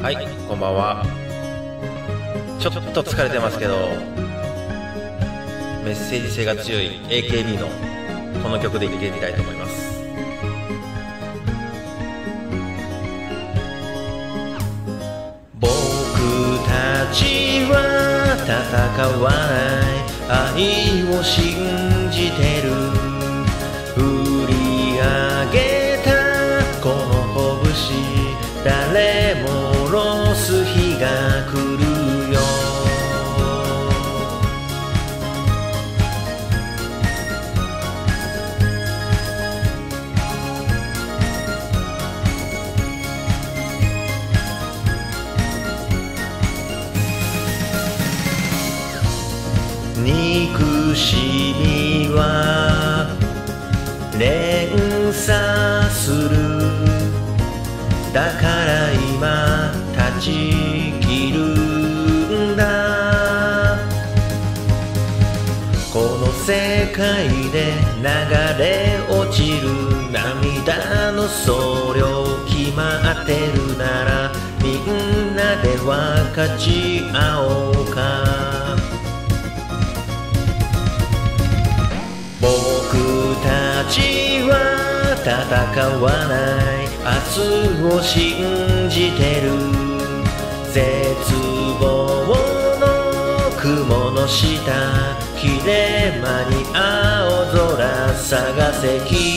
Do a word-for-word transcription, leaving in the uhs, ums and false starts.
はい、はい、こんばんは。ちょっと疲れてますけど、メッセージ性が強い エーケービー のこの曲でいけみたいと思います。僕たちは戦わない、愛を信じてる。振り上げたこの拳、誰も下ろす日が来るよ。憎しみは連鎖する。だから今断ち切るんだ。この世界で流れ落ちる涙の総量決まってるなら、みんなで分かち合おうか。僕たちは戦わない、明日を信じてる。絶望の雲の下、切れ間に青空探せ。